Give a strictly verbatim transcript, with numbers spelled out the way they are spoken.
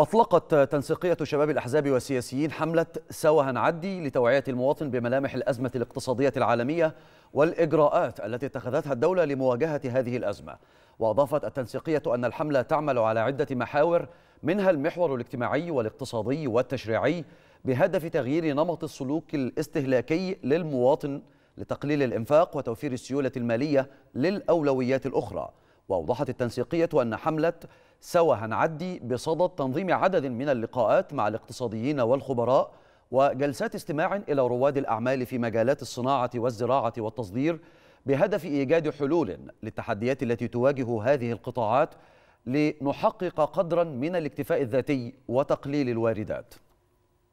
أطلقت تنسيقية شباب الأحزاب والسياسيين حملة سوا هنعدي لتوعية المواطن بملامح الأزمة الاقتصادية العالمية والإجراءات التي اتخذتها الدولة لمواجهة هذه الأزمة. وأضافت التنسيقية أن الحملة تعمل على عدة محاور، منها المحور الاجتماعي والاقتصادي والتشريعي، بهدف تغيير نمط السلوك الاستهلاكي للمواطن لتقليل الإنفاق وتوفير السيولة المالية للأولويات الأخرى. وأوضحت التنسيقية أن حملة سوا هنعدي بصدد تنظيم عدد من اللقاءات مع الاقتصاديين والخبراء وجلسات استماع إلى رواد الأعمال في مجالات الصناعة والزراعة والتصدير، بهدف إيجاد حلول للتحديات التي تواجه هذه القطاعات لنحقق قدرا من الاكتفاء الذاتي وتقليل الواردات.